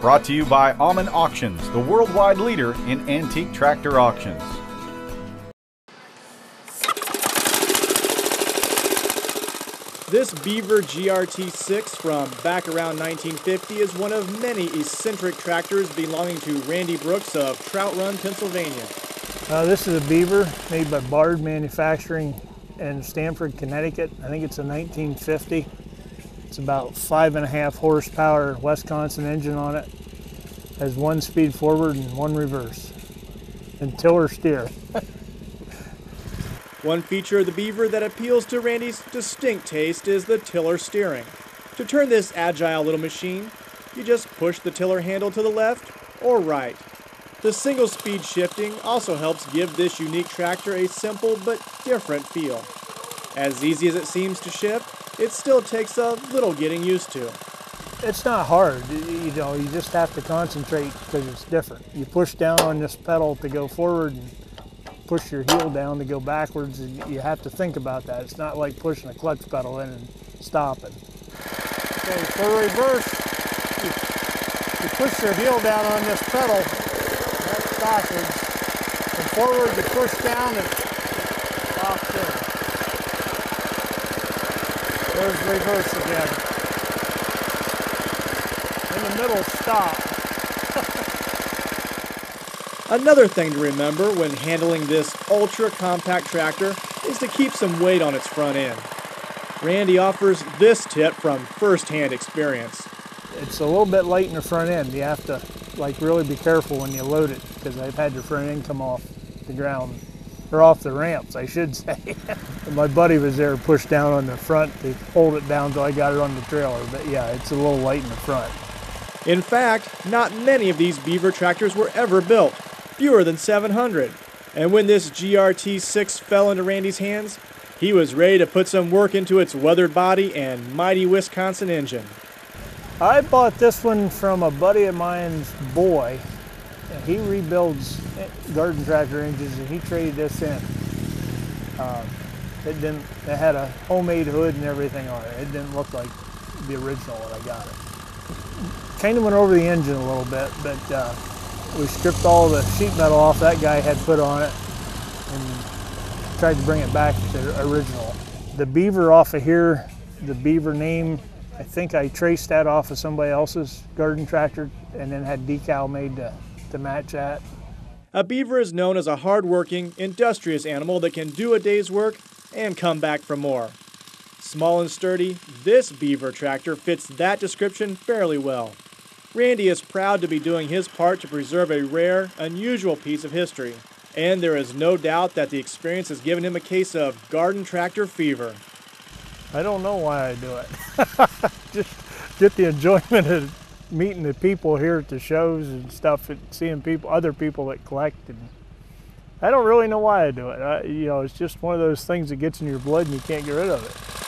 Brought to you by Aumann Auctions, the worldwide leader in antique tractor auctions. This Beaver GR-T6 from back around 1950 is one of many eccentric tractors belonging to Randy Brooks of Trout Run, Pennsylvania. This is a Beaver made by Bard Manufacturing in Stamford, Connecticut. I think it's a 1950. It's about 5.5 horsepower Wisconsin engine on it. Has one speed forward and one reverse. And tiller steer. One feature of the Beaver that appeals to Randy's distinct taste is the tiller steering. To turn this agile little machine, you just push the tiller handle to the left or right. The single speed shifting also helps give this unique tractor a simple but different feel. As easy as it seems to shift, it still takes a little getting used to. It's not hard, you know, you just have to concentrate because it's different. You push down on this pedal to go forward and push your heel down to go backwards, and you have to think about that. It's not like pushing a clutch pedal in and stopping. So for reverse, you push your heel down on this pedal, that's backwards, and forward to push down and off there. There's reverse again. In the middle, stop. Another thing to remember when handling this ultra-compact tractor is to keep some weight on its front end. Randy offers this tip from first-hand experience. It's a little bit light in the front end. You have to really be careful when you load it, because I've had your front end come off the ground, or off the ramps, I should say. My buddy was there, pushed down on the front to hold it down until I got it on the trailer, but yeah, it's a little light in the front. In fact, not many of these Beaver tractors were ever built. Fewer than 700. And when this GR-T6 fell into Randy's hands, he was ready to put some work into its weathered body and mighty Wisconsin engine. I bought this one from a buddy of mine's boy, and he rebuilds garden tractor engines, and he traded this in. It had a homemade hood and everything on it. It didn't look like the original when I got it. Kind of went over the engine a little bit, but we stripped all the sheet metal off that guy had put on it and tried to bring it back to the original. The Beaver off of here, the Beaver name, I think I traced that off of somebody else's garden tractor and then had decal made to match that. A Beaver is known as a hardworking, industrious animal that can do a day's work and come back for more. Small and sturdy, this Beaver tractor fits that description fairly well. Randy is proud to be doing his part to preserve a rare, unusual piece of history. And there is no doubt that the experience has given him a case of garden tractor fever. I don't know why I do it. Just get the enjoyment of meeting the people here at the shows and stuff, and seeing people, other people that collect. And I don't really know why I do it. You know, it's just one of those things that gets in your blood and you can't get rid of it.